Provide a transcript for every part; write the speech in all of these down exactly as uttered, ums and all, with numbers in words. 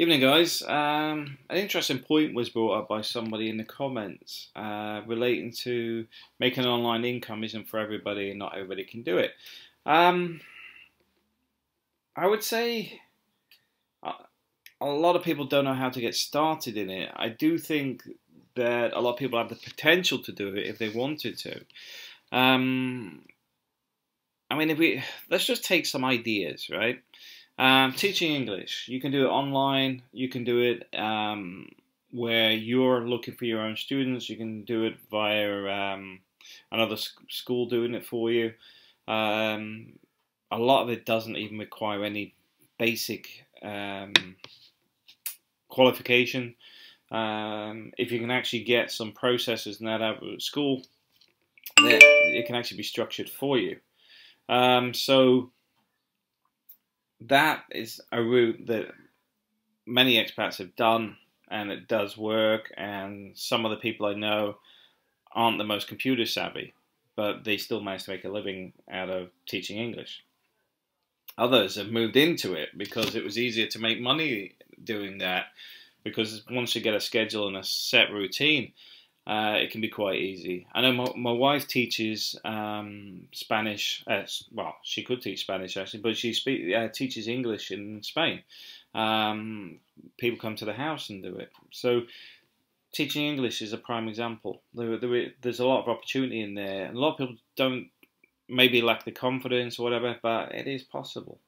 Evening guys, um, an interesting point was brought up by somebody in the comments uh, relating to making an online income isn't for everybody and not everybody can do it. Um, I would say a lot of people don't know how to get started in it. I do think that a lot of people have the potential to do it if they wanted to. Um, I mean, if we let's just take some ideas, right? Um, teaching English. You can do it online, you can do it um, where you're looking for your own students, you can do it via um, another sc school doing it for you. Um, a lot of it doesn't even require any basic um, qualification. Um, if you can actually get some processes and that out of school, then it can actually be structured for you. Um, so that is a route that many expats have done, and it does work, and some of the people I know aren't the most computer savvy, but they still manage to make a living out of teaching English. Others have moved into it because it was easier to make money doing that, because once you get a schedule and a set routine, uh, it can be quite easy. I know my, my wife teaches um, Spanish, uh, well, she could teach Spanish actually, but she speak, uh, teaches English in Spain. Um, people come to the house and do it. So teaching English is a prime example. There, there, there's a lot of opportunity in there. A lot of people don't, maybe lack the confidence or whatever, but it is possible.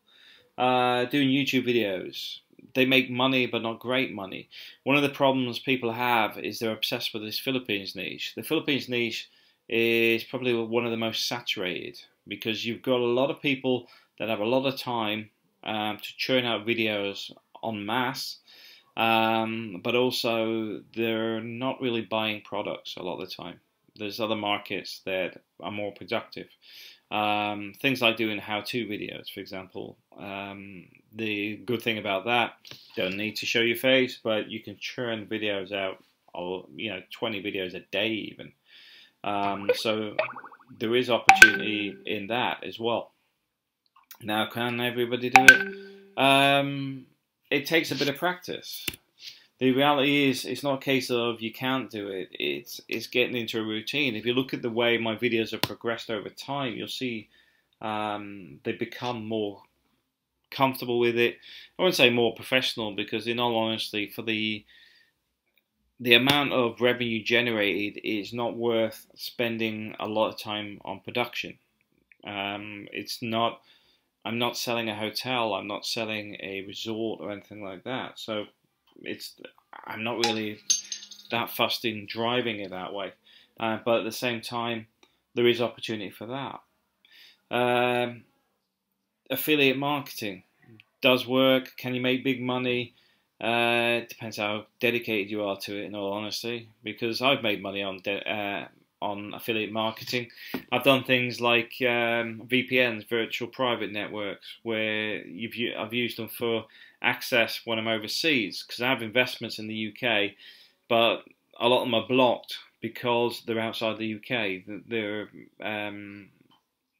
Uh, doing YouTube videos. They make money, but not great money. One of the problems people have is they're obsessed with this Philippines niche. The Philippines niche is probably one of the most saturated, because you've got a lot of people that have a lot of time um, to churn out videos en masse, um, but also they're not really buying products a lot of the time. There's other markets that are more productive. Um, things like doing how-to videos, for example. Um, the good thing about that, don't need to show your face, but you can churn videos out, or, you know, twenty videos a day even. Um, so there is opportunity in that as well. Now, can everybody do it? Um, it takes a bit of practice. The reality is, it's not a case of you can't do it, it's it's getting into a routine. If you look at the way my videos have progressed over time, you'll see um, they become more comfortable with it. I wouldn't say more professional, because in all honesty, for the, the amount of revenue generated, it's not worth spending a lot of time on production. Um, it's not, I'm not selling a hotel, I'm not selling a resort or anything like that. So it's I'm not really that fussed in driving it that way, uh, but at the same time there is opportunity for that. Um, affiliate marketing does work. Can you make big money? Uh, it depends how dedicated you are to it, in all honesty, because I've made money on de uh, on affiliate marketing. I've done things like um, V P Ns, virtual private networks, where you've, I've used them for access when I'm overseas, because I have investments in the U K, but a lot of them are blocked because they're outside the U K. They're, um,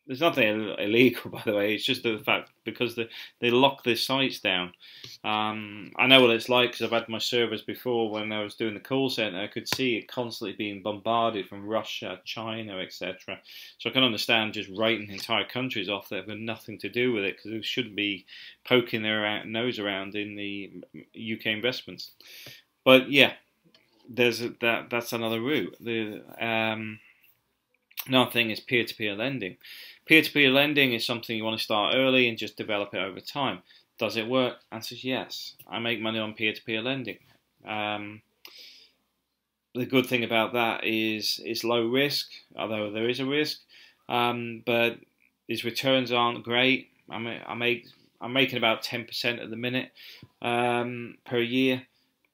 there's nothing illegal, by the way, it's just the fact because they, they lock their sites down. Um, I know what it's like, because I've had my servers before when I was doing the call centre. I could see it constantly being bombarded from Russia, China, et cetera. So I can understand just writing entire countries off that have nothing to do with it, because they shouldn't be poking their nose around in the U K investments. But yeah, there's a, that. That's another route. The um, another thing is peer-to-peer lending. Peer-to-peer lending is something you want to start early and just develop it over time. Does it work? Answer is yes. I make money on peer-to-peer lending. Um, the good thing about that is it's low risk, although there is a risk, um, but its returns aren't great. I make, I make, I'm making about ten percent at the minute um, per year,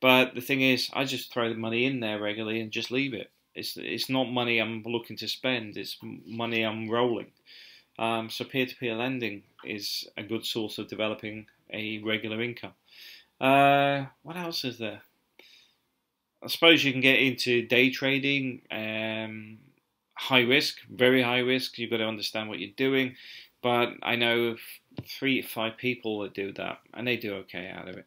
but the thing is I just throw the money in there regularly and just leave it. It's, it's not money I'm looking to spend, it's money I'm rolling. Um, so peer-to-peer lending is a good source of developing a regular income. Uh, what else is there? I suppose you can get into day trading, um, high risk, very high risk. You've got to understand what you're doing. But I know three, five people that do that, and they do okay out of it.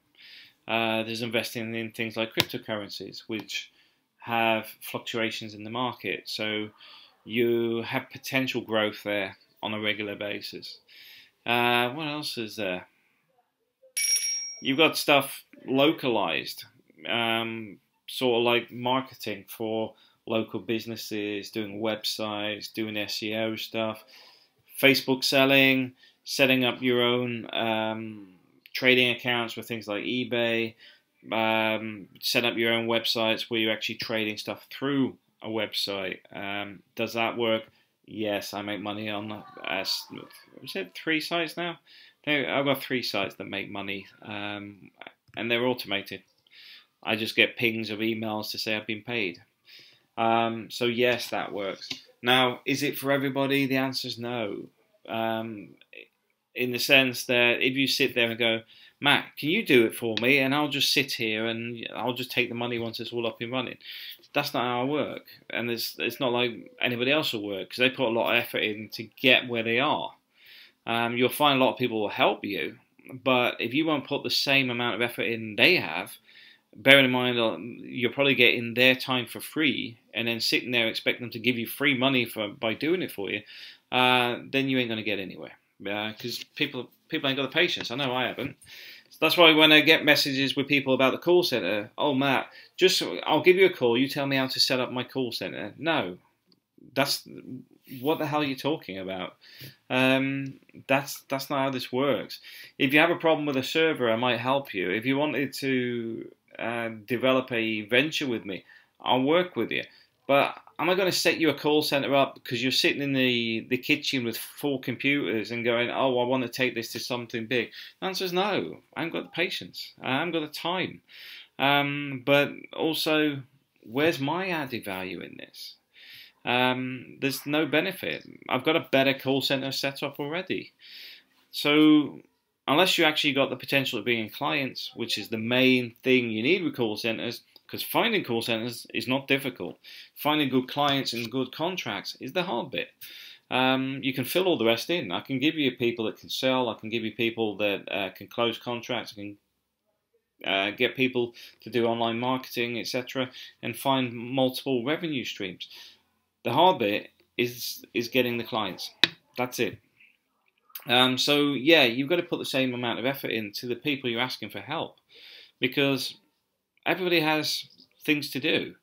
Uh, there's investing in things like cryptocurrencies, which have fluctuations in the market. So you have potential growth there on a regular basis. Uh, what else is there? You've got stuff localized, um, sort of like marketing for local businesses, doing websites, doing S E O stuff, Facebook selling, setting up your own um, trading accounts with things like eBay, um, set up your own websites where you're actually trading stuff through a website. Um, does that work? Yes, I make money on uh, is it three sites now? I've got three sites that make money, um, and they're automated. I just get pings of emails to say I've been paid. Um, so yes, that works. Now, is it for everybody? The answer is no. Um, in the sense that if you sit there and go, Matt, can you do it for me? And I'll just sit here and I'll just take the money once it's all up and running. That's not how I work. And it's, it's not like anybody else will work, because they put a lot of effort in to get where they are. Um, you'll find a lot of people will help you, but if you won't put the same amount of effort in they have, bear in mind you're probably getting their time for free and then sitting there expecting them to give you free money for by doing it for you, uh, then you ain't going to get anywhere. Because uh, people people ain't got the patience. I know I haven't. So that's why when I get messages with people about the call centre, oh, Matt, just I'll give you a call, you tell me how to set up my call centre. No. That's what the hell you're talking about. Um, that's that's not how this works. If you have a problem with a server, I might help you. If you wanted to uh, develop a venture with me, I'll work with you. But am I going to set you a call center up because you're sitting in the the kitchen with four computers and going, oh, I want to take this to something big? The answer is no. I haven't got the patience. I haven't got the time. Um, but also, where's my added value in this? Um, there's no benefit. I've got a better call center set up already. So unless you actually got the potential of being clients, which is the main thing you need with call centers, because finding call centers is not difficult. Finding good clients and good contracts is the hard bit. Um, you can fill all the rest in. I can give you people that can sell. I can give you people that uh, can close contracts. I can Uh, get people to do online marketing, et cetera, and find multiple revenue streams. The hard bit is is getting the clients. That's it. Um, so yeah, you've got to put the same amount of effort into the people you're asking for help, because everybody has things to do.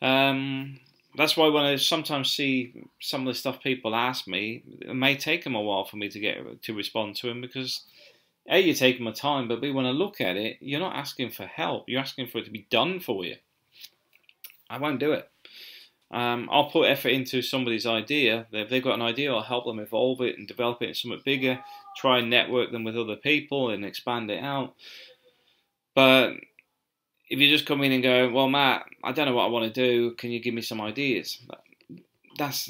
Um, that's why when I sometimes see some of the stuff people ask me, it may take them a while for me to get to respond to them, because A, you're taking my time, but B, when I look at it, you're not asking for help. You're asking for it to be done for you. I won't do it. Um, I'll put effort into somebody's idea. If they've got an idea, I'll help them evolve it and develop it into something bigger, try and network them with other people and expand it out. But if you just come in and go, well, Matt, I don't know what I want to do. Can you give me some ideas? That's...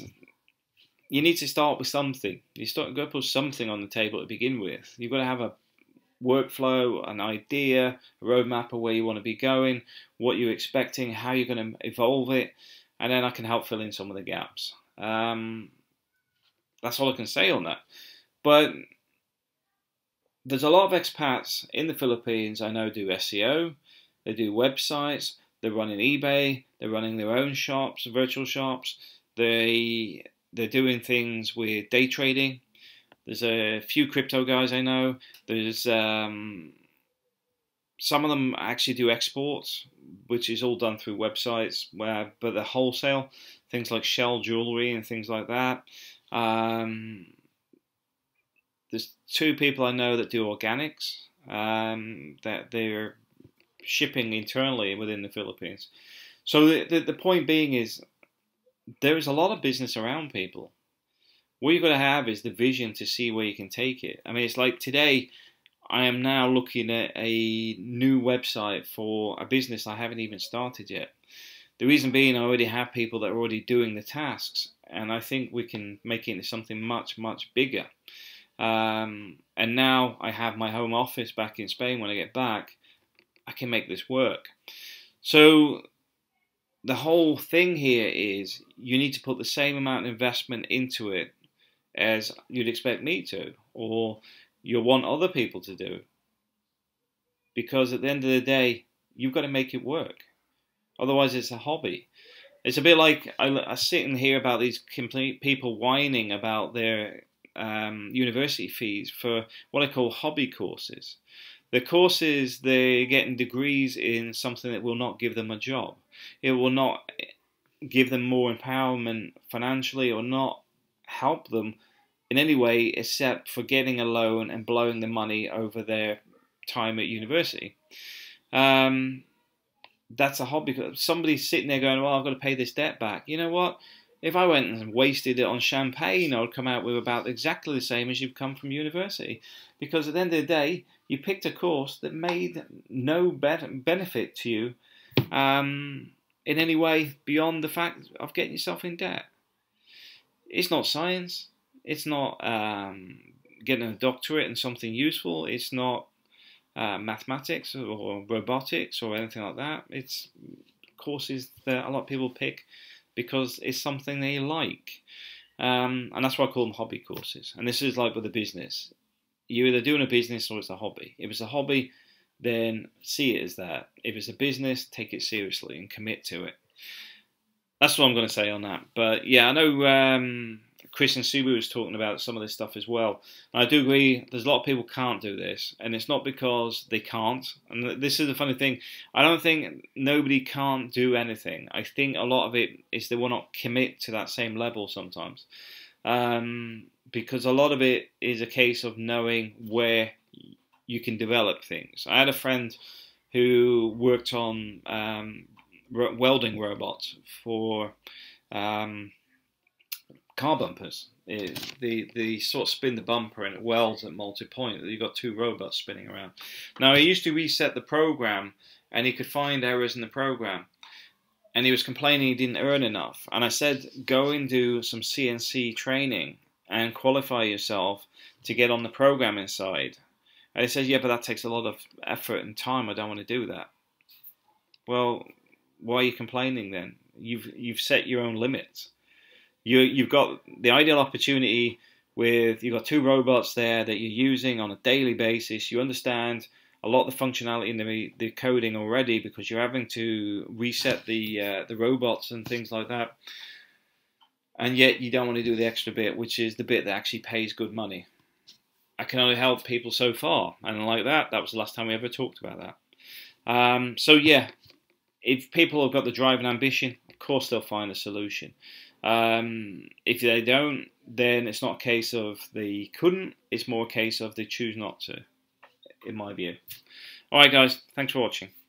You need to start with something. You start go put something on the table to begin with. You've got to have a workflow, an idea, a roadmap of where you want to be going, what you're expecting, how you're going to evolve it, and then I can help fill in some of the gaps. Um, that's all I can say on that. But there's a lot of expats in the Philippines I know do S E O, they do websites, they're running eBay, they're running their own shops, virtual shops, they... They're doing things with day trading. There's a few crypto guys I know. There's um, some of them actually do exports, which is all done through websites, where, but they're wholesale, things like shell jewelry and things like that. Um, there's two people I know that do organics, um, that they're shipping internally within the Philippines. So the, the, the point being is, there is a lot of business around people. What you've got to have is the vision to see where you can take it. I mean, it's like today, I am now looking at a new website for a business I haven't even started yet. The reason being, I already have people that are already doing the tasks, and I think we can make it into something much, much bigger. Um, and now I have my home office back in Spain. When I get back, I can make this work. So the whole thing here is you need to put the same amount of investment into it as you'd expect me to, or you'll want other people to do. because at the end of the day, you've got to make it work. Otherwise, it's a hobby. It's a bit like I, I sit and hear about these complete people whining about their um, university fees for what I call hobby courses. The courses, they're getting degrees in something that will not give them a job. It will not give them more empowerment financially or not help them in any way except for getting a loan and blowing the money over their time at university. Um, that's a hobby. Somebody's sitting there going, well, I've got to pay this debt back. You know what? If I went and wasted it on champagne, I would come out with about exactly the same as you've come from university. Because at the end of the day, you picked a course that made no benefit to you um, in any way beyond the fact of getting yourself in debt. It's not science. It's not um, getting a doctorate in something useful. It's not uh, mathematics or robotics or anything like that. It's courses that a lot of people pick because it's something they like. Um, and that's why I call them hobby courses. And this is like with a business. You're either doing a business or it's a hobby. If it's a hobby, then see it as that. If it's a business, take it seriously and commit to it. That's what I'm going to say on that. But yeah, I know um, Chris and Subu was talking about some of this stuff as well. And I do agree, there's a lot of people can't do this. And it's not because they can't. And this is the funny thing. I don't think nobody can't do anything. I think a lot of it is they will not commit to that same level sometimes. Um, because a lot of it is a case of knowing where you can develop things. I had a friend who worked on... Um, welding robots for um, car bumpers. It, the, the sort of spin the bumper and it welds at multi-point. You've got two robots spinning around. Now, he used to reset the program and he could find errors in the program. And he was complaining he didn't earn enough. And I said, go and do some C N C training and qualify yourself to get on the programming side. And he says, yeah, but that takes a lot of effort and time. I don't want to do that. Well... why are you complaining then? You've you've set your own limits. You you've got the ideal opportunity with you've got two robots there that you're using on a daily basis. You understand a lot of the functionality in the the coding already because you're having to reset the uh, the robots and things like that. And yet you don't want to do the extra bit, which is the bit that actually pays good money. I can only help people so far, and like that, that was the last time we ever talked about that. Um, so yeah. If people have got the drive and ambition, of course they'll find a solution. Um, if they don't, then it's not a case of they couldn't. It's more a case of they choose not to, in my view. All right, guys. Thanks for watching.